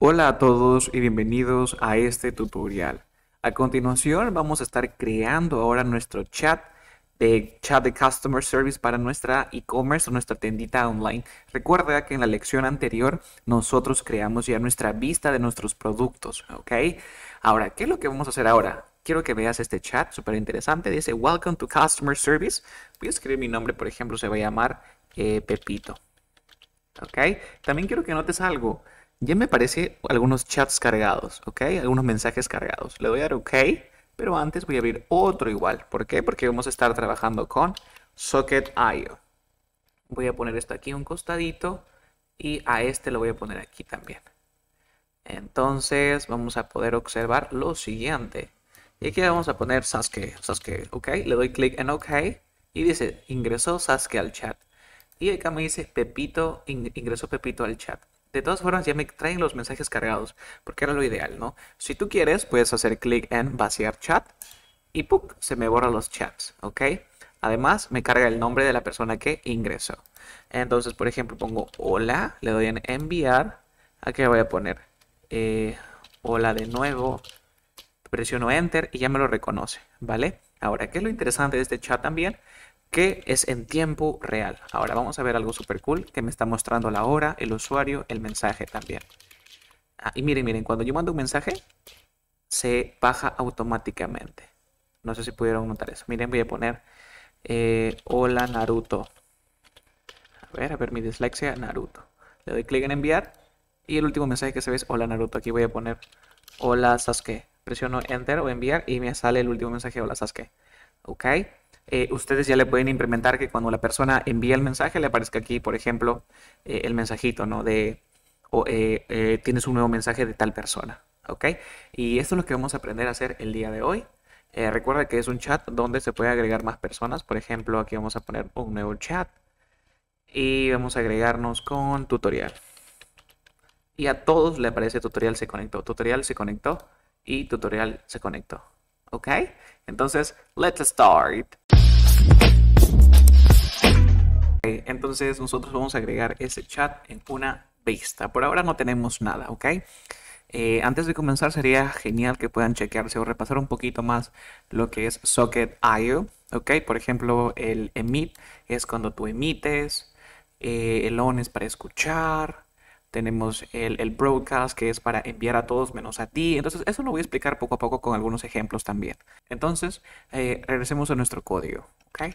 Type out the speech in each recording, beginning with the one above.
Hola a todos y bienvenidos a este tutorial. A continuación vamos a estar creando ahora nuestro chat de Customer Service para nuestra e-commerce o nuestra tiendita online. Recuerda que en la lección anterior nosotros creamos ya nuestra vista de nuestros productos, ¿ok? Ahora, ¿qué es lo que vamos a hacer ahora? Quiero que veas este chat súper interesante. Dice, Welcome to Customer Service. Voy a escribir mi nombre, por ejemplo, se va a llamar Pepito. ¿Ok? También quiero que notes algo. Ya me aparecen algunos chats cargados, ¿ok? Algunos mensajes cargados. Le voy a dar OK, pero antes voy a abrir otro igual. ¿Por qué? Porque vamos a estar trabajando con Socket.IO. Voy a poner esto aquí un costadito y a este lo voy a poner aquí también. Entonces vamos a poder observar lo siguiente. Y aquí vamos a poner Sasuke, ¿ok? Le doy clic en OK y dice, ingresó Sasuke al chat. Y acá me dice, Pepito, ingresó Pepito al chat. De todas formas, ya me traen los mensajes cargados, porque era lo ideal, ¿no? Si tú quieres, puedes hacer clic en vaciar chat y ¡puc! Se me borran los chats, ¿ok? Además, me carga el nombre de la persona que ingresó. Entonces, por ejemplo, pongo hola, le doy en enviar. Aquí voy a poner hola de nuevo, presiono enter y ya me lo reconoce, ¿vale? Ahora, ¿qué es lo interesante de este chat también? Que es en tiempo real. Ahora vamos a ver algo súper cool que me está mostrando la hora, el usuario, el mensaje también. Y miren, cuando yo mando un mensaje, se baja automáticamente. No sé si pudieron notar eso. Miren, voy a poner, hola Naruto. A ver, mi dislexia, Naruto. Le doy clic en enviar y el último mensaje que se ve es, hola Naruto. Aquí voy a poner, hola Sasuke. Presiono enter o enviar y me sale el último mensaje, hola Sasuke. ¿Ok? Ustedes ya le pueden implementar que cuando la persona envía el mensaje le aparezca aquí, por ejemplo, el mensajito, ¿no? De tienes un nuevo mensaje de tal persona, ¿ok? Y esto es lo que vamos a aprender a hacer el día de hoy. Recuerda que es un chat donde se puede agregar más personas. Por ejemplo, aquí vamos a poner un nuevo chat y vamos a agregarnos con tutorial. Y a todos le aparece tutorial se conectó y tutorial se conectó, ¿ok? Entonces, let's start. Entonces nosotros vamos a agregar ese chat en una vista. Por ahora no tenemos nada, ¿ok? Antes de comenzar sería genial que puedan chequearse o repasar un poquito más lo que es Socket.IO, ¿ok? Por ejemplo, el emit es cuando tú emites, el on es para escuchar, tenemos el broadcast que es para enviar a todos menos a ti. Entonces eso lo voy a explicar poco a poco con algunos ejemplos también. Entonces regresemos a nuestro código, ¿ok?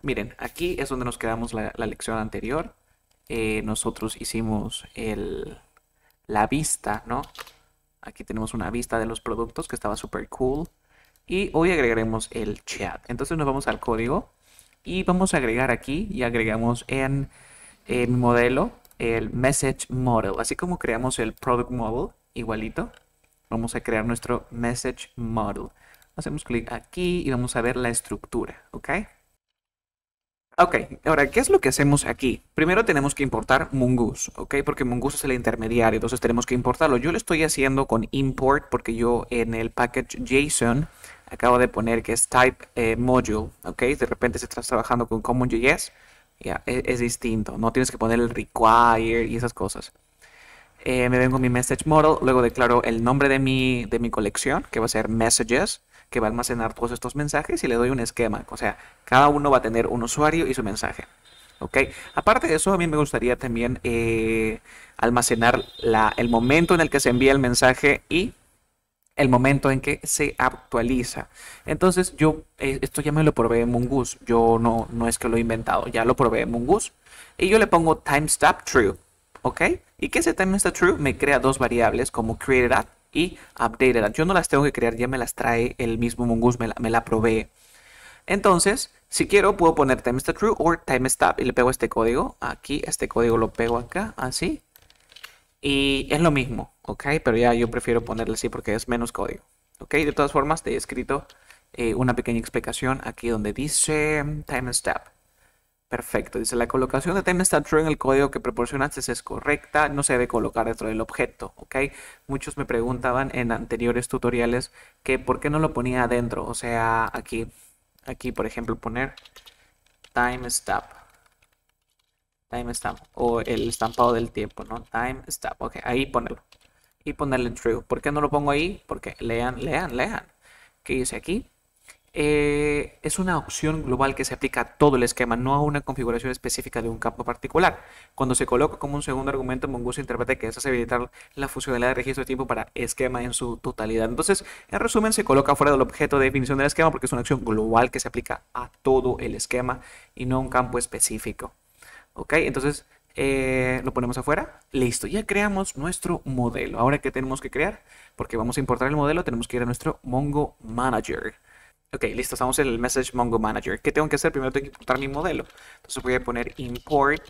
Miren, aquí es donde nos quedamos la lección anterior. Nosotros hicimos la vista, ¿no? Aquí tenemos una vista de los productos que estaba súper cool. Y hoy agregaremos el chat. Entonces nos vamos al código y vamos a agregar aquí y agregamos en el modelo el message model. Así como creamos el product model, igualito, vamos a crear nuestro message model. Hacemos clic aquí y vamos a ver la estructura, ¿ok? Ok, ahora, ¿qué es lo que hacemos aquí? Primero tenemos que importar Mongoose, ¿ok? Porque Mongoose es el intermediario, entonces tenemos que importarlo. Yo lo estoy haciendo con import porque yo en el package JSON acabo de poner que es type module, ¿ok? De repente si estás trabajando con CommonJS, ya, es distinto. No tienes que poner el require y esas cosas. Me vengo a mi message model, luego declaro el nombre de mi colección, que va a ser messages, que va a almacenar todos estos mensajes y le doy un esquema. O sea, cada uno va a tener un usuario y su mensaje. ¿Ok? Aparte de eso, a mí me gustaría también almacenar el momento en el que se envía el mensaje y el momento en que se actualiza. Entonces, yo esto ya me lo probé en Mongoose. Yo no es que lo he inventado, ya lo probé en Mongoose. Y yo le pongo timestamp true. ¿Ok? Y que ese timestamp true me crea dos variables como created@ y updated. Yo no las tengo que crear, ya me las trae el mismo Mongoose, me la provee. Entonces, si quiero, puedo poner timestamp true o timestamp y le pego este código. Aquí, este código lo pego acá, así. Y es lo mismo, ¿ok? Pero ya yo prefiero ponerle así porque es menos código, ¿ok? De todas formas, te he escrito una pequeña explicación aquí donde dice timestamp. Perfecto, dice la colocación de timestamp true en el código que proporcionaste es correcta, no se debe colocar dentro del objeto, ¿ok? Muchos me preguntaban en anteriores tutoriales que por qué no lo ponía adentro, o sea, aquí por ejemplo poner timestamp o el estampado del tiempo, ¿no? Timestamp, ok, ahí ponerlo. y ponerle true. ¿Por qué no lo pongo ahí? Porque lean. ¿Qué dice aquí? Es una opción global que se aplica a todo el esquema, no a una configuración específica de un campo particular. Cuando se coloca como un segundo argumento, Mongoose interpreta que eso es habilitar la funcionalidad de registro de tiempo para esquema en su totalidad. Entonces, en resumen, se coloca fuera del objeto de definición del esquema porque es una opción global que se aplica a todo el esquema y no a un campo específico. Ok, entonces lo ponemos afuera. Listo, ya creamos nuestro modelo. Ahora, ¿qué tenemos que crear? Porque vamos a importar el modelo, tenemos que ir a nuestro Mongo Manager. Ok, listo, estamos en el message Mongo Manager. ¿Qué tengo que hacer? Primero tengo que importar mi modelo. Entonces voy a poner import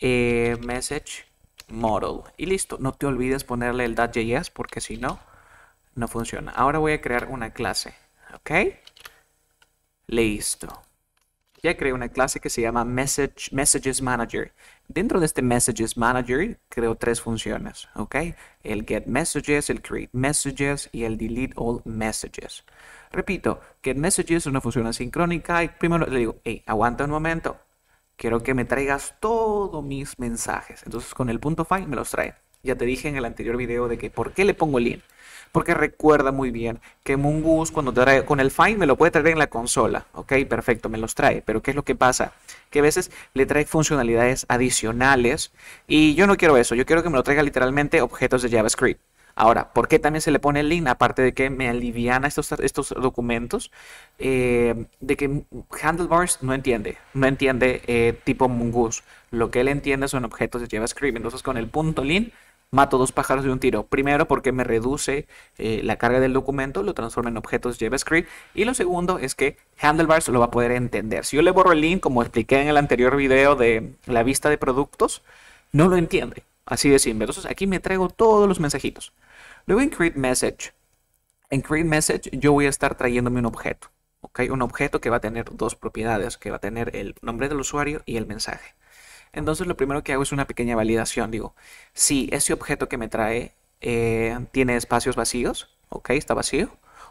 message model. Y listo, no te olvides ponerle el .js porque si no, no funciona. Ahora voy a crear una clase. Ok, listo. Ya creé una clase que se llama messages manager. Dentro de este messages manager creo tres funciones. Ok, el get messages, el create messages y el delete all messages. Repito, getMessages es una función asincrónica y primero le digo, hey, aguanta un momento, quiero que me traigas todos mis mensajes. Entonces con el punto .find me los trae. Ya te dije en el anterior video de que por qué le pongo link. Porque recuerda muy bien que Mongoose cuando trae con el find me lo puede traer en la consola. Ok, perfecto, me los trae. Pero ¿qué es lo que pasa? Que a veces le trae funcionalidades adicionales y yo no quiero eso. Yo quiero que me lo traiga literalmente objetos de JavaScript. Ahora, ¿por qué también se le pone el link? Aparte de que me aliviana estos documentos, de que Handlebars no entiende tipo Mongoose. Lo que él entiende son objetos de JavaScript. Entonces, con el punto link, mato dos pájaros de un tiro. Primero, porque me reduce la carga del documento, lo transforma en objetos de JavaScript. Y lo segundo es que Handlebars lo va a poder entender. Si yo le borro el link, como expliqué en el anterior video de la vista de productos, no lo entiende. Así de simple. Entonces, aquí me traigo todos los mensajitos. Luego en Create Message. En Create Message yo voy a estar trayéndome un objeto. ¿Ok? Un objeto que va a tener dos propiedades. Que va a tener el nombre del usuario y el mensaje. Entonces lo primero que hago es una pequeña validación. Digo, si ese objeto que me trae tiene espacios vacíos. ¿Ok? Está vacío.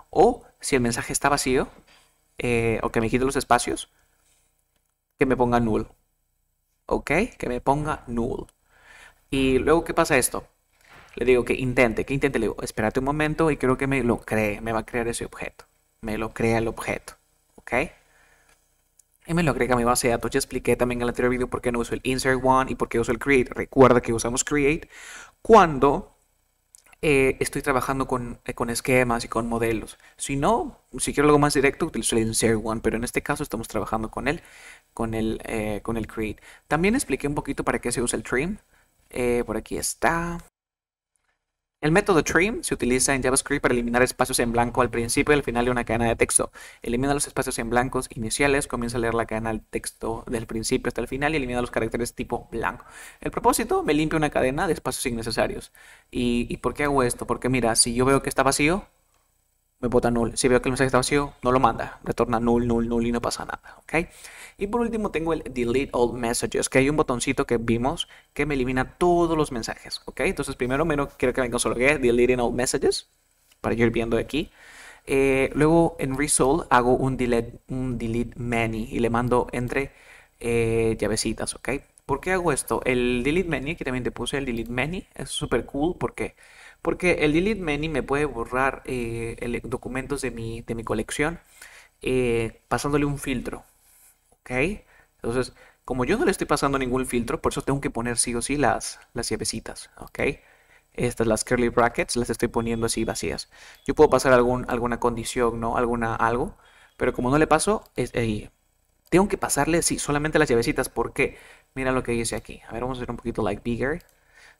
O si el mensaje está vacío. O que me quite los espacios. Que me ponga null. ¿Ok? Que me ponga null. Y luego, ¿qué pasa esto? Le digo que intente, le digo, espérate un momento y creo que me lo cree, me va a crear ese objeto. Me lo crea el objeto, ¿ok? Y me lo agrega a mi base de datos. Ya expliqué también en el anterior video por qué no uso el insert one y por qué uso el create. Recuerda que usamos create cuando estoy trabajando con esquemas y con modelos. Si no, si quiero algo más directo, utilizo el insert one, pero en este caso estamos trabajando con el create. También expliqué un poquito para qué se usa el trim. Por aquí está. El método trim se utiliza en JavaScript para eliminar espacios en blanco al principio y al final de una cadena de texto. Elimina los espacios en blancos iniciales, comienza a leer la cadena de texto del principio hasta el final y elimina los caracteres tipo blanco. El propósito, me limpia una cadena de espacios innecesarios. ¿Y por qué hago esto? Porque mira, si yo veo que está vacío, me bota null. Si veo que el mensaje está vacío, no lo manda. Retorna null, null, null y no pasa nada. ¿Ok? Y por último tengo el delete all messages, que hay un botoncito que vimos que me elimina todos los mensajes. ¿Ok? Entonces primero quiero que me console deleting all messages, para yo ir viendo de aquí. Luego en result hago un delete many y le mando entre llavecitas. ¿Ok? ¿Por qué hago esto? El delete many, que también te puse el delete many, es súper cool porque... Porque el delete many me puede borrar documentos de mi colección pasándole un filtro. ¿Ok? Entonces, como yo no le estoy pasando ningún filtro, por eso tengo que poner sí o sí las llavecitas. ¿Ok? Estas, las curly brackets, las estoy poniendo así vacías. Yo puedo pasar alguna condición, ¿no? Algo. Pero como no le paso, tengo que pasarle sí, solamente las llavecitas. ¿Por qué? Mira lo que dice aquí. A ver, vamos a hacer un poquito like bigger.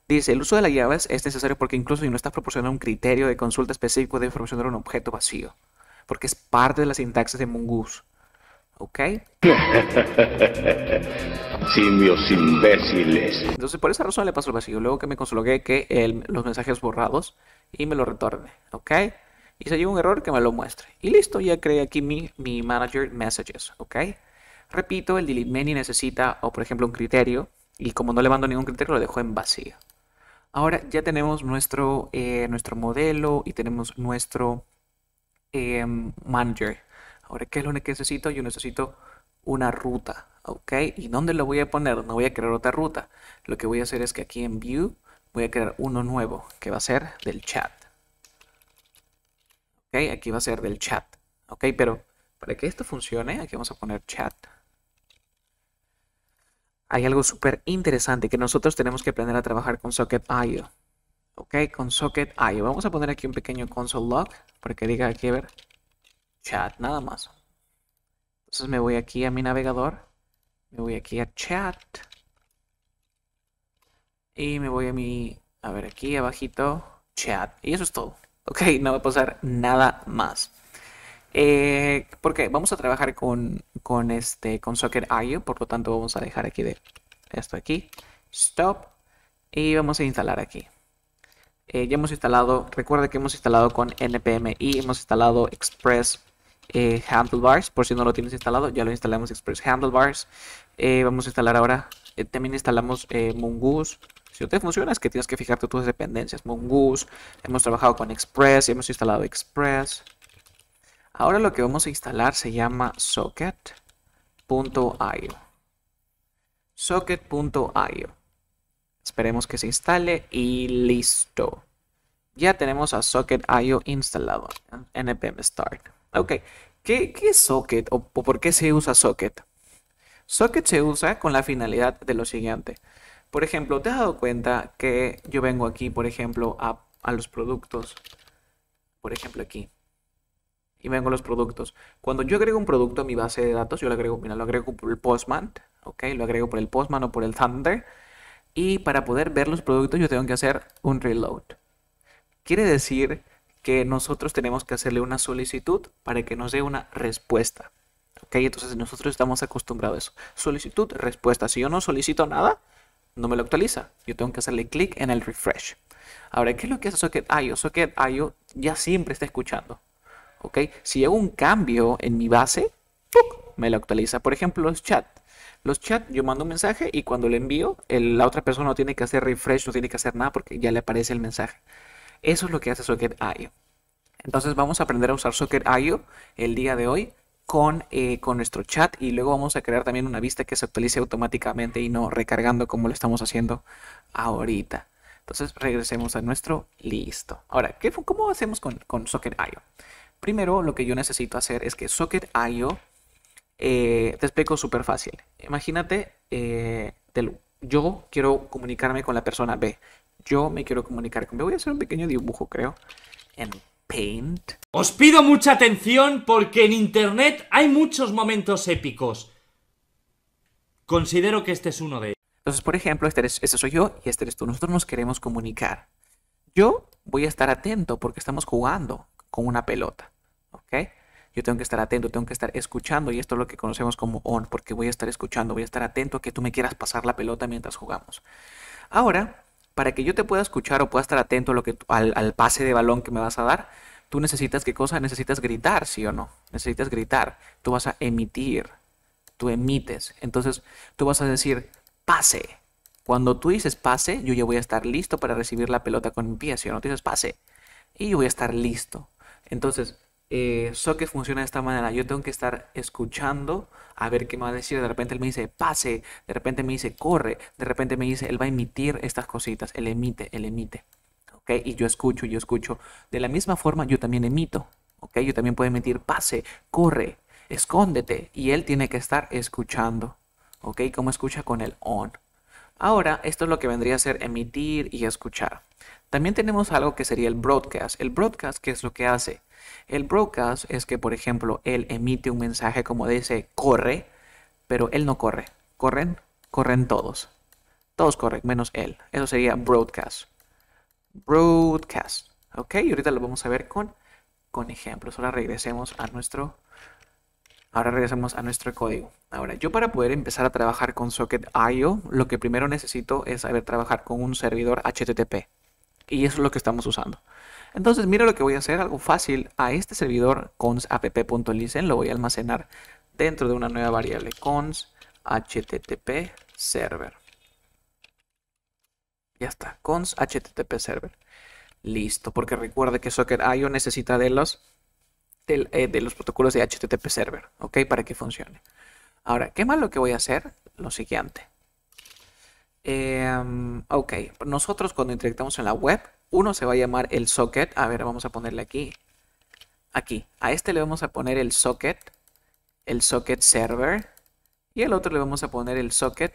Dice, el uso de las llaves es necesario porque incluso si no estás proporcionando un criterio de consulta específico, debes proporcionar un objeto vacío. Porque es parte de la sintaxis de Mongoose. ¿Ok? Simios imbéciles. Entonces, por esa razón le paso el vacío. Luego que me console que los mensajes borrados y me lo retorne. ¿Ok? Y si hay un error, que me lo muestre. Y listo, ya creé aquí mi manager messages. ¿Ok? Repito, el delete many necesita, o por ejemplo, un criterio. Y como no le mando ningún criterio, lo dejo en vacío. Ahora ya tenemos nuestro modelo y tenemos nuestro manager. Ahora, ¿qué es lo que necesito? Yo necesito una ruta, ¿ok? ¿Y dónde lo voy a poner? No voy a crear otra ruta. Lo que voy a hacer es que aquí en View voy a crear uno nuevo que va a ser del chat. Ok, aquí va a ser del chat. Ok, pero para que esto funcione, aquí vamos a poner chat. Hay algo súper interesante que nosotros tenemos que aprender a trabajar con Socket.IO. Ok, con Socket.IO. Vamos a poner aquí un pequeño console log para que diga aquí, a ver, chat, nada más. Entonces me voy aquí a mi navegador, me voy aquí a chat. Y me voy a mi, a ver, aquí abajito, chat. Y eso es todo. Ok, no va a pasar nada más. Porque vamos a trabajar con Socket.IO, por lo tanto vamos a dejar aquí de esto aquí, stop, y vamos a instalar aquí. Ya hemos instalado, recuerda que hemos instalado con npm y hemos instalado Express Handlebars, por si no lo tienes instalado, ya lo instalamos Express Handlebars. Vamos a instalar ahora, también instalamos Mongoose. Si no te funciona es que tienes que fijarte tus dependencias, Mongoose, hemos trabajado con Express, hemos instalado Express. Ahora lo que vamos a instalar se llama Socket.IO. Socket.IO. Esperemos que se instale y listo. Ya tenemos a Socket.IO instalado. NPM start. Ok. ¿Qué es Socket o por qué se usa Socket? Socket se usa con la finalidad de lo siguiente. Por ejemplo, ¿te has dado cuenta que yo vengo aquí, por ejemplo, a los productos? Por ejemplo, aquí. Y vengo los productos. Cuando yo agrego un producto a mi base de datos, yo lo agrego, mira, lo agrego por el Postman, ok, lo agrego por el Postman o por el Thunder. Y para poder ver los productos yo tengo que hacer un reload. Quiere decir que nosotros tenemos que hacerle una solicitud para que nos dé una respuesta. Ok, entonces nosotros estamos acostumbrados a eso. Solicitud, respuesta. Si yo no solicito nada, no me lo actualiza. Yo tengo que hacerle clic en el refresh. Ahora, ¿qué es lo que hace Socket.IO? Socket.IO ya siempre está escuchando. Okay. Si hago un cambio en mi base, ¡puc!, me lo actualiza. Por ejemplo, los chats. Los chats, yo mando un mensaje y cuando le envío, la otra persona no tiene que hacer refresh, no tiene que hacer nada porque ya le aparece el mensaje. Eso es lo que hace Socket.IO. Entonces vamos a aprender a usar Socket.IO el día de hoy con nuestro chat, y luego vamos a crear también una vista que se actualice automáticamente y no recargando como lo estamos haciendo ahorita. Entonces regresemos a nuestro listo. Ahora, ¿cómo hacemos con Socket.IO? Primero, lo que yo necesito hacer es que Socket.IO, te explico súper fácil. Imagínate, yo quiero comunicarme con la persona B. Yo me quiero comunicar con B. Voy a hacer un pequeño dibujo, creo, en Paint. Os pido mucha atención porque en internet hay muchos momentos épicos. Considero que este es uno de ellos. Entonces, por ejemplo, este soy yo y este eres tú. Nosotros nos queremos comunicar. Yo voy a estar atento porque estamos jugando con una pelota, ¿ok? Yo tengo que estar atento, tengo que estar escuchando, y esto es lo que conocemos como on, porque voy a estar escuchando, voy a estar atento a que tú me quieras pasar la pelota mientras jugamos. Ahora, para que yo te pueda escuchar o pueda estar atento a lo que, al pase de balón que me vas a dar, tú necesitas, ¿qué cosa? Necesitas gritar, ¿sí o no? Necesitas gritar, tú vas a emitir, tú emites, entonces tú vas a decir, pase. Cuando tú dices pase, yo ya voy a estar listo para recibir la pelota con mi pie, ¿sí o no? Tú dices pase, y yo voy a estar listo. Entonces, Socket funciona de esta manera. Yo tengo que estar escuchando a ver qué me va a decir. De repente él me dice pase, de repente me dice corre, de repente me dice él va a emitir estas cositas. Él emite. ¿Okay? Y yo escucho. De la misma forma yo también emito. ¿Okay? Yo también puedo emitir pase, corre, escóndete. Y él tiene que estar escuchando. ¿Okay? Como escucha con el on. Ahora, esto es lo que vendría a ser emitir y escuchar. También tenemos algo que sería el broadcast. El broadcast, ¿qué es lo que hace? El broadcast es que, por ejemplo, él emite un mensaje como dice, corre, pero él no corre. Corren todos. Todos corren, menos él. Eso sería broadcast. Broadcast. Ok, y ahorita lo vamos a ver con ejemplos. Ahora regresemos a nuestro... código. Ahora, yo para poder empezar a trabajar con Socket.IO, lo que primero necesito es saber trabajar con un servidor HTTP. Y eso es lo que estamos usando. Entonces, mira lo que voy a hacer, algo fácil. A este servidor cons app.listen lo voy a almacenar dentro de una nueva variable, cons http server. Ya está, cons http server. Listo, porque recuerda que Socket.IO necesita de los protocolos de HTTP server, ok, para que funcione. Ahora, ¿qué más lo que voy a hacer? Lo siguiente. Ok, nosotros cuando interactamos en la web, uno se va a llamar el socket. A ver, vamos a ponerle aquí. Aquí, a este le vamos a poner el socket server. Y al otro le vamos a poner el socket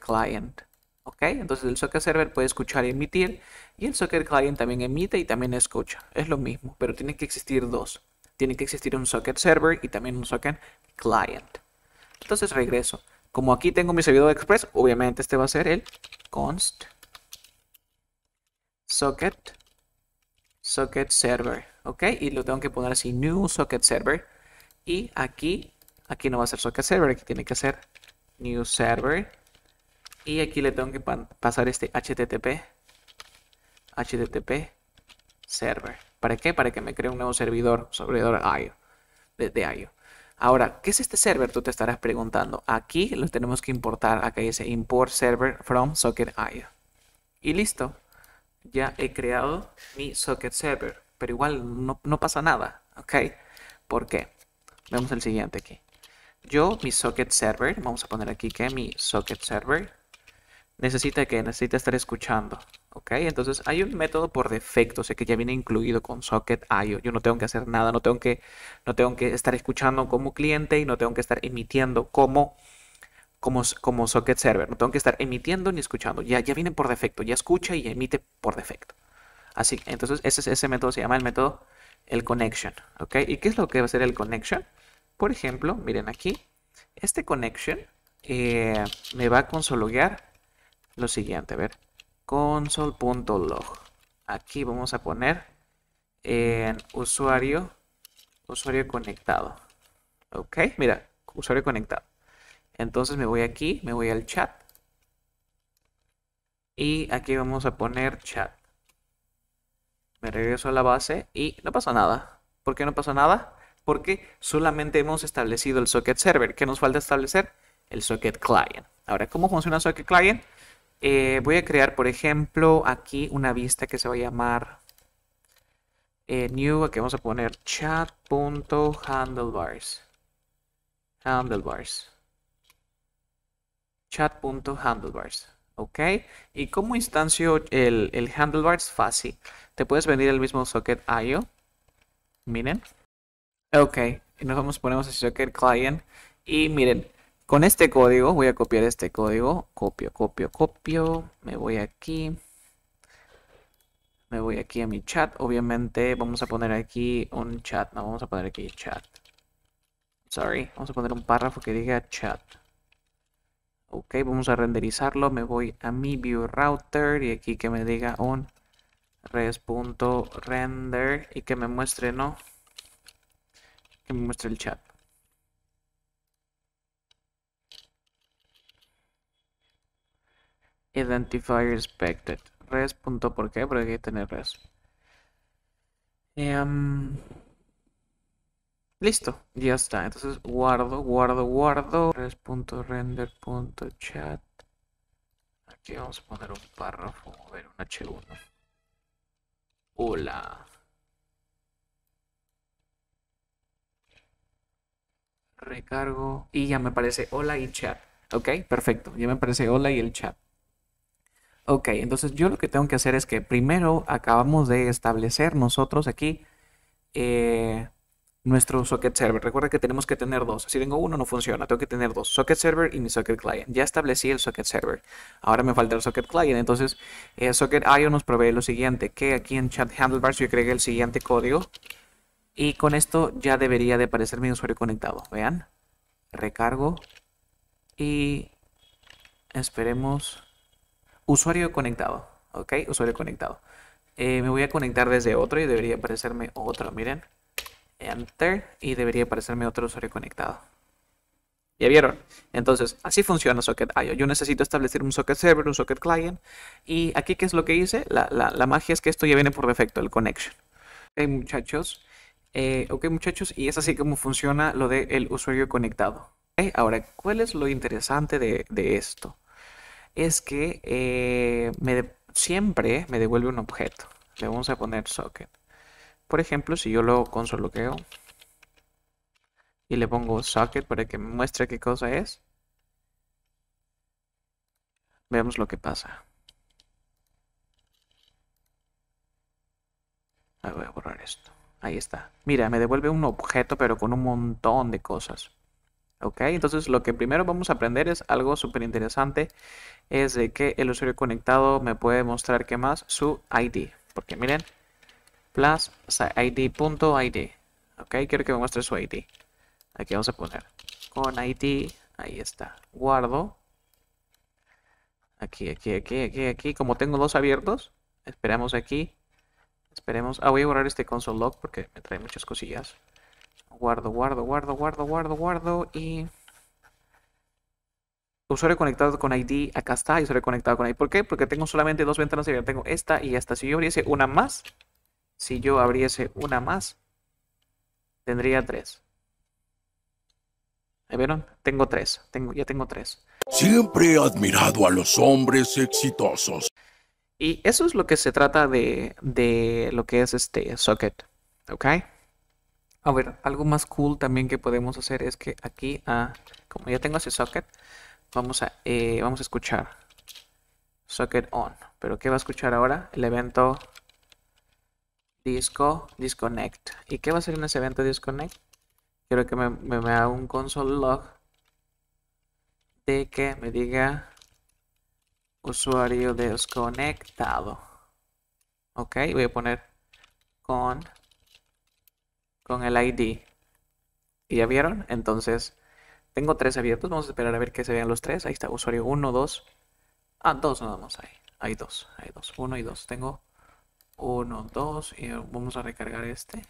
client. Ok, entonces el socket server puede escuchar y emitir. Y el socket client también emite y también escucha. Es lo mismo, pero tienen que existir dos. Tiene que existir un socket server y también un socket client. Entonces regreso. Como aquí tengo mi servidor Express, obviamente este va a ser el const socket server. Ok, y lo tengo que poner así, new socket server. Y aquí no va a ser socket server, aquí tiene que ser new server. Y aquí le tengo que pasar este http server. ¿Para qué? Para que me cree un nuevo servidor IO, de IO. Ahora, ¿qué es este server? Tú te estarás preguntando. Aquí lo tenemos que importar. Acá dice import server from socket.io. Y listo. Ya he creado mi socket server. Pero igual no pasa nada. ¿Ok? ¿Por qué? Vemos el siguiente aquí. Yo, mi socket server. Vamos a poner aquí que mi socket server necesita estar escuchando. ¿Ok? Entonces hay un método por defecto, o sea que ya viene incluido con socket.io. Yo no tengo que hacer nada, no tengo que estar escuchando como cliente y no tengo que estar emitiendo como socket server. No tengo que estar emitiendo ni escuchando. Ya viene por defecto, ya escucha y emite por defecto. Así, entonces ese método se llama el método el connection. ¿Ok? ¿Y qué es lo que va a ser el connection? Por ejemplo, miren aquí, este connection me va a consologuear lo siguiente, a ver, console.log. Aquí vamos a poner en usuario conectado. Ok, mira, usuario conectado. Entonces me voy aquí, me voy al chat. Y aquí vamos a poner chat. Me regreso a la base y no pasa nada. ¿Por qué no pasa nada? Porque solamente hemos establecido el socket server. ¿Qué nos falta establecer? El socket client. Ahora, ¿cómo funciona el socket client? Voy a crear, por ejemplo, aquí una vista que se va a llamar new. Aquí vamos a poner chat.handlebars. Chat.handlebars. Ok. ¿Y cómo instancio el handlebars? Fácil. Te puedes venir el mismo socket.io. Miren. Ok. Y nos ponemos el socket client. Y miren. Con este código, voy a copiar este código, copio, me voy aquí a mi chat, obviamente vamos a poner aquí un chat, no, vamos a poner aquí chat, sorry, vamos a poner un párrafo que diga chat, ok, vamos a renderizarlo, me voy a mi view router y aquí que me diga un res.render y que me muestre, no, que me muestre el chat. Identifier expected. Res. ¿Por qué? Porque hay que tener res. Listo. Ya está. Entonces guardo. Res.render.chat. Aquí vamos a poner un párrafo. A ver, un H1. Hola. Recargo. Y ya me aparece hola y chat. Ok, perfecto. Ya me aparece hola y el chat. Ok, entonces yo lo que tengo que hacer es que primero acabamos de establecer nosotros aquí nuestro socket server. Recuerda que tenemos que tener dos. Si tengo uno no funciona, tengo que tener dos. Socket server y mi socket client. Ya establecí el socket server. Ahora me falta el socket client. Entonces socket.io nos provee lo siguiente. Que aquí en chat handlebars yo agregué el siguiente código. Y con esto ya debería de aparecer mi usuario conectado. Vean. Recargo. Y esperemos... Usuario conectado, ok, usuario conectado. Me voy a conectar desde otro y debería aparecerme otro, miren. Enter y debería aparecerme otro usuario conectado. ¿Ya vieron? Entonces, así funciona socket.io. Yo necesito establecer un socket server, un socket client. Y aquí, ¿qué es lo que hice? La magia es que esto ya viene por defecto, el connection. Ok, muchachos. Y es así como funciona lo del usuario conectado. Okay, ahora, ¿cuál es lo interesante de esto? Es que siempre me devuelve un objeto. Le vamos a poner socket. Por ejemplo, si yo lo console.log y le pongo socket para que me muestre qué cosa es. Veamos lo que pasa. Ah, voy a borrar esto. Ahí está. Mira, me devuelve un objeto, pero con un montón de cosas. Ok, entonces lo que primero vamos a aprender es algo súper interesante. Es de que el usuario conectado me puede mostrar, ¿qué más? Su ID. Porque miren, plus ID.id. Ok, quiero que me muestre su ID. Aquí vamos a poner con ID. Ahí está. Guardo. Aquí. Como tengo dos abiertos, esperamos aquí. Esperemos. Ah, voy a borrar este console log porque me trae muchas cosillas. Guardo. Y usuario conectado con ID. Acá está. Usuario conectado con ID. ¿Por qué? Porque tengo solamente dos ventanas abiertas. Tengo esta y esta. Si yo abriese una más, tendría tres. ¿Me vieron? Tengo tres. Ya tengo tres. Siempre he admirado a los hombres exitosos. Y eso es lo que se trata de lo que es este socket, ¿ok? A ver, algo más cool también que podemos hacer es que aquí, como ya tengo ese socket, vamos a escuchar socket on. Pero ¿qué va a escuchar ahora? El evento disco disconnect. ¿Y qué va a hacer en ese evento disconnect? Quiero que me haga un console log de que me diga usuario desconectado. Ok, voy a poner con el ID. ¿Y ya vieron? Entonces, tengo tres abiertos. Vamos a esperar a ver que se vean los tres. Ahí está, usuario 1, 2. Ah, 2 nada más. Hay dos. 1 y 2. Tengo 1, 2. Y vamos a recargar este.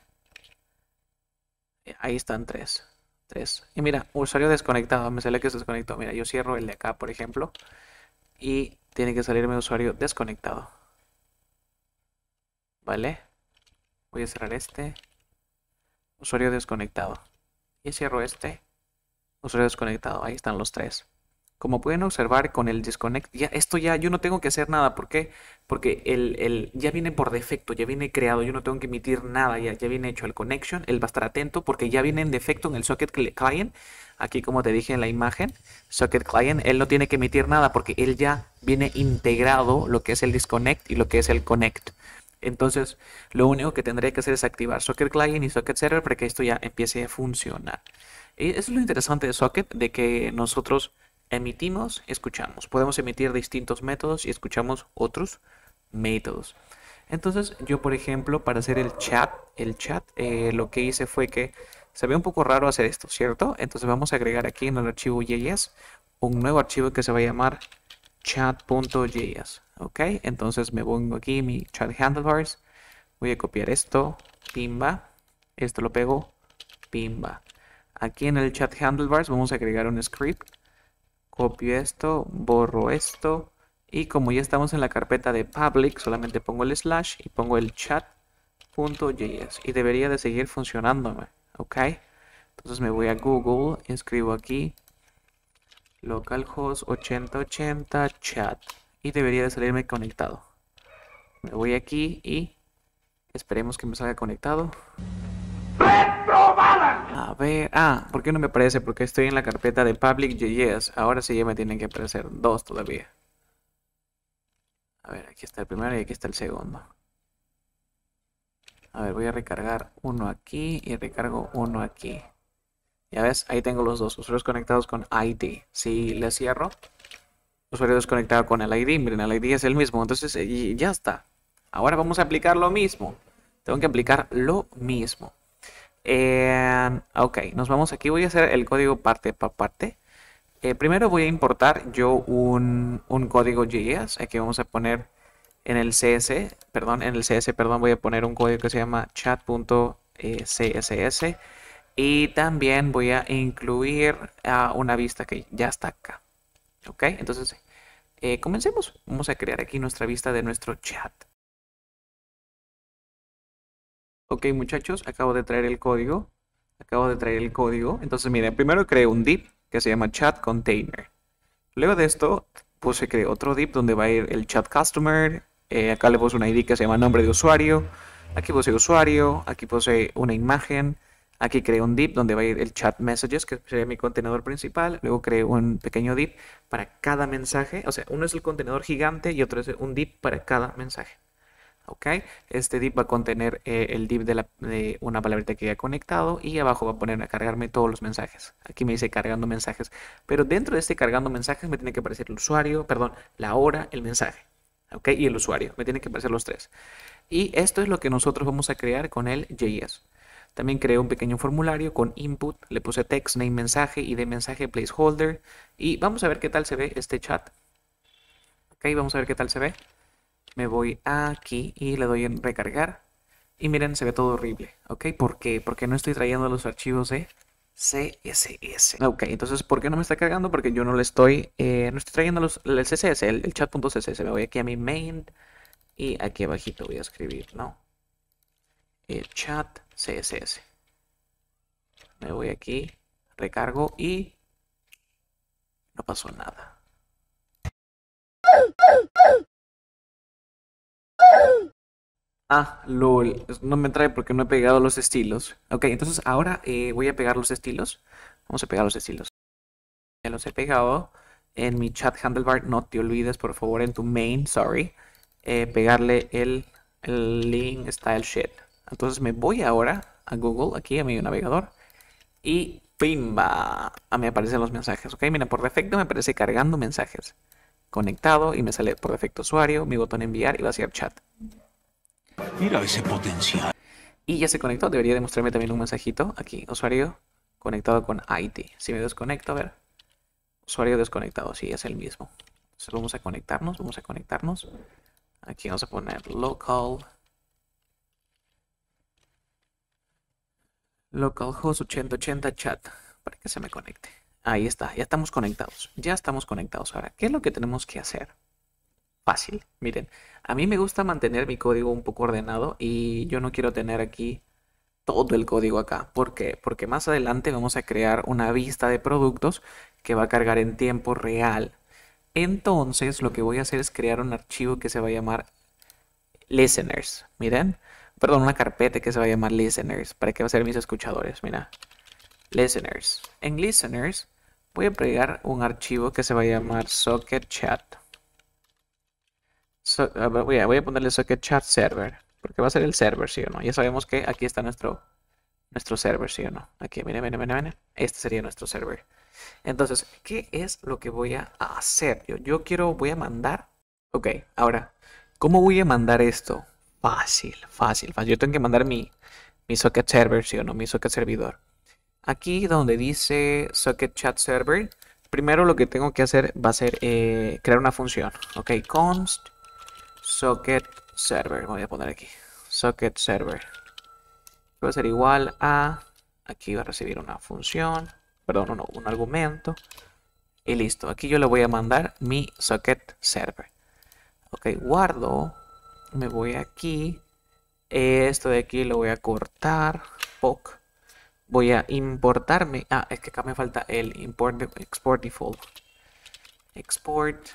Ahí están 3. 3. Y mira, usuario desconectado. Me sale que se desconectó. Mira, yo cierro el de acá, por ejemplo. Y tiene que salirme usuario desconectado. ¿Vale? Voy a cerrar este. Usuario desconectado. Y cierro este. Usuario desconectado. Ahí están los tres. Como pueden observar con el disconnect. Ya, esto ya yo no tengo que hacer nada. ¿Por qué? Porque ya viene por defecto. Ya viene creado. Yo no tengo que emitir nada. Ya viene hecho el connection. Él va a estar atento porque ya viene en defecto en el socket client. Aquí, como te dije en la imagen, Socket Client, él no tiene que emitir nada porque él ya viene integrado lo que es el disconnect y lo que es el connect. Entonces, lo único que tendría que hacer es activar Socket Client y Socket Server para que esto ya empiece a funcionar. Y eso es lo interesante de Socket, de que nosotros emitimos, escuchamos. Podemos emitir distintos métodos y escuchamos otros métodos. Entonces, yo, por ejemplo, para hacer el chat, lo que hice fue que se ve un poco raro hacer esto, ¿cierto? Entonces vamos a agregar aquí en el archivo .js un nuevo archivo que se va a llamar chat.js, ¿ok? Entonces me pongo aquí mi chat handlebars, voy a copiar esto, pimba, esto lo pego, pimba. Aquí en el chat handlebars vamos a agregar un script, copio esto, borro esto, y como ya estamos en la carpeta de public, solamente pongo el slash y pongo el chat.js y debería de seguir funcionándome. Ok, entonces me voy a Google, escribo aquí localhost 8080 chat y debería de salirme conectado. Me voy aquí y esperemos que me salga conectado. A ver, ¿por qué no me aparece? Porque estoy en la carpeta de public.js. Ahora sí ya me tienen que aparecer dos todavía. A ver, aquí está el primero y aquí está el segundo. A ver, voy a recargar uno aquí y recargo uno aquí. Ya ves, ahí tengo los dos usuarios conectados con ID. Si le cierro, usuario desconectado con el ID. Miren, el ID es el mismo, entonces ya está. Ahora vamos a aplicar lo mismo. Tengo que aplicar lo mismo. Ok, nos vamos aquí. Voy a hacer el código parte por parte. Primero voy a importar yo un código JS. Aquí vamos a poner... En el CSS, voy a poner un código que se llama chat.css y también voy a incluir una vista que ya está acá. Ok, entonces comencemos. Vamos a crear aquí nuestra vista de nuestro chat. Ok, muchachos, acabo de traer el código. Entonces, miren, primero creé un div que se llama chat container. Luego de esto, puse creé otro div donde va a ir el chat customer. Acá le puse una ID que se llama nombre de usuario, aquí puse una imagen, Aquí creé un div donde va a ir el chat messages, que sería mi contenedor principal. Luego creé un pequeño div para cada mensaje. O sea, uno es el contenedor gigante y otro es un div para cada mensaje. ¿Ok? Este div va a contener el div de una palabrita que ya he conectado, y abajo va a poner a cargarme todos los mensajes. Aquí me dice cargando mensajes, pero dentro de este cargando mensajes me tiene que aparecer el usuario, perdón, la hora, el mensaje, ¿ok? Y el usuario, me tienen que aparecer los tres. Y esto es lo que nosotros vamos a crear con el JS. También creé un pequeño formulario con input, le puse text, name, mensaje, y de mensaje placeholder, y vamos a ver qué tal se ve este chat. Ok, vamos a ver qué tal se ve. Me voy aquí y le doy en recargar. Y miren, se ve todo horrible. ¿Ok? ¿Por qué? Porque no estoy trayendo los archivos de CSS. Ok, entonces, ¿por qué no me está cargando? Porque yo no le estoy... no estoy trayendo el CSS, el chat.css. Me voy aquí a mi main y aquí abajito voy a escribir, ¿no? Chat CSS. Me voy aquí, recargo y... no pasó nada. Ah, lol, no me trae porque no he pegado los estilos. Ok, entonces ahora voy a pegar los estilos. Vamos a pegar los estilos. Ya los he pegado en mi chat handlebar. No te olvides, por favor, en tu main, sorry, pegarle el link style sheet. Entonces me voy ahora a Google, aquí a mi navegador, y ¡pimba! Ah, me aparecen los mensajes. Ok, mira, por defecto me aparece cargando mensajes, conectado, y me sale por defecto usuario, mi botón enviar, y va a ser chat. Mira ese potencial. Y ya se conectó, debería demostrarme también un mensajito. Aquí, usuario conectado con IT. Si me desconecto, a ver. Usuario desconectado, sí, es el mismo. Entonces vamos a conectarnos, Aquí vamos a poner localhost 8080 chat, para que se me conecte. Ahí está, ya estamos conectados. Ahora, ¿qué es lo que tenemos que hacer? Fácil, miren, a mí me gusta mantener mi código un poco ordenado y yo no quiero tener aquí todo el código acá. ¿Por qué? Porque más adelante vamos a crear una vista de productos que va a cargar en tiempo real. Entonces lo que voy a hacer es crear un archivo que se va a llamar listeners, miren, perdón, una carpeta que se va a llamar listeners, para que va a ser mis escuchadores, mira, listeners. En listeners voy a pegar un archivo que se va a llamar socket.chat. Voy a ponerle socket chat server, porque va a ser el server, ¿sí o no? Ya sabemos que aquí está nuestro server, ¿sí o no? Aquí, miren. Este sería nuestro server. Entonces, ¿qué es lo que voy a hacer? Voy a mandar. Ok, ahora, ¿cómo voy a mandar esto? Fácil. Yo tengo que mandar mi socket server, ¿sí o no? Mi socket servidor. Aquí donde dice socket chat server, primero lo que tengo que hacer va a ser crear una función. Ok, const socket server, voy a poner aquí socket server, va a ser igual a, aquí va a recibir una función, perdón, no, un argumento, y listo. Aquí yo le voy a mandar mi socket server. Ok, guardo, me voy aquí, esto de aquí lo voy a cortar, poc, voy a importarme, es que acá me falta el export default, export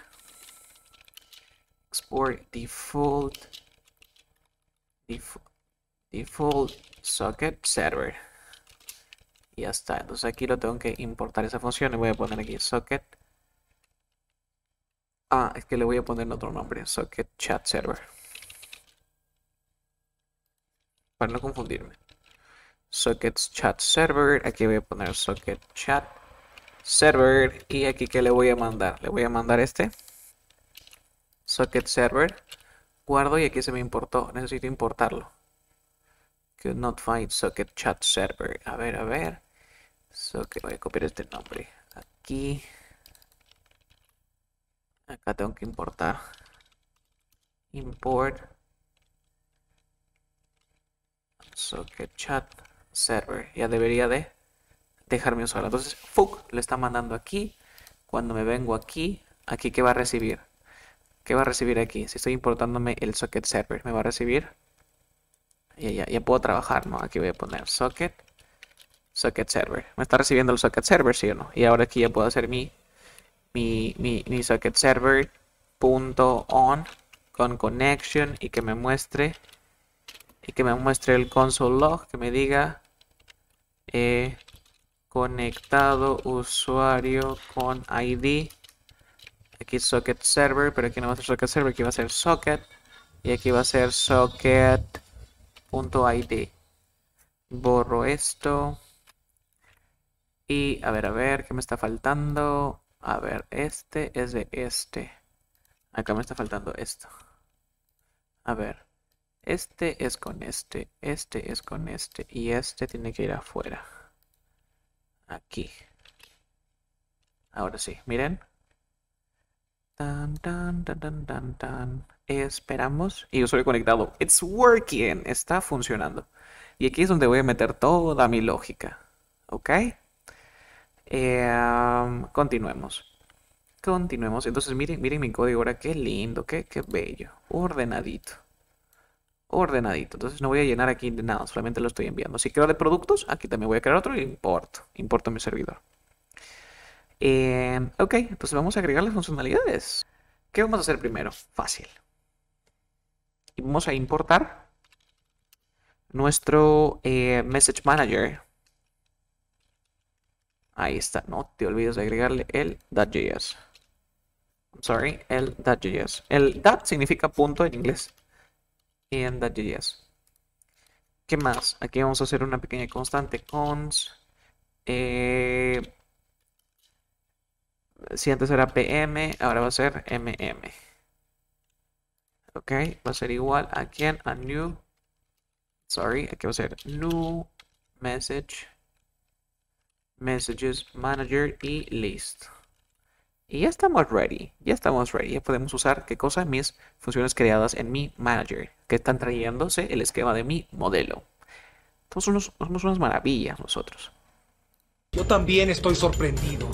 default socket server. Y ya está. Entonces aquí lo tengo que importar esa función. Le voy a poner aquí socket. Es que le voy a poner otro nombre. Socket chat server. Para no confundirme. Socket chat server. Aquí voy a poner socket chat server. Y aquí que le voy a mandar. Le voy a mandar este. Socket server, guardo y aquí se me importó, necesito importarlo. Could not find socket chat server. A ver. Socket, voy a copiar este nombre. Aquí. Acá tengo que importar. Import socket chat server. Ya debería de dejarme usar. Entonces, fuck, le está mandando aquí. Cuando me vengo aquí, ¿qué va a recibir? ¿Qué va a recibir aquí? Si estoy importándome el socket server, me va a recibir. Ya puedo trabajar, ¿no? Aquí voy a poner socket server. Me está recibiendo el socket server, ¿sí o no? Y ahora aquí ya puedo hacer mi socket server punto on con connection y que me muestre el console log, que me diga he conectado usuario con ID. Aquí socket server, pero aquí no va a ser socket server, aquí va a ser socket. Y aquí va a ser socket.id. Borro esto. Y a ver, ¿qué me está faltando? A ver, este es de este. Acá me está faltando esto. A ver, este es con este es con este. Y este tiene que ir afuera. Aquí. Ahora sí, miren. Tan, tan, tan, tan, tan, tan. Esperamos. Y usuario conectado. It's working. Está funcionando. Y aquí es donde voy a meter toda mi lógica. ¿Ok? Continuemos. Entonces miren mi código ahora, qué lindo, qué bello, ordenadito. Entonces no voy a llenar aquí de nada, solamente lo estoy enviando. Si creo de productos, aquí también voy a crear otro y importo mi servidor. Ok, entonces vamos a agregar las funcionalidades. ¿Qué vamos a hacer primero? Fácil. Vamos a importar nuestro Message Manager. Ahí está, no te olvides de agregarle el .js. I'm sorry, el .js. El .dot significa punto en inglés. Y en .js. ¿Qué más? Aquí vamos a hacer una pequeña constante. Cons. Si antes era PM, ahora va a ser MM. Ok, va a ser igual a quien a new. Sorry, aquí va a ser new message. Messages Manager y list. Y ya estamos ready. Ya podemos usar, ¿qué cosa? Mis funciones creadas en mi manager, que están trayéndose el esquema de mi modelo. Somos unas maravillas nosotros. Yo también estoy sorprendido.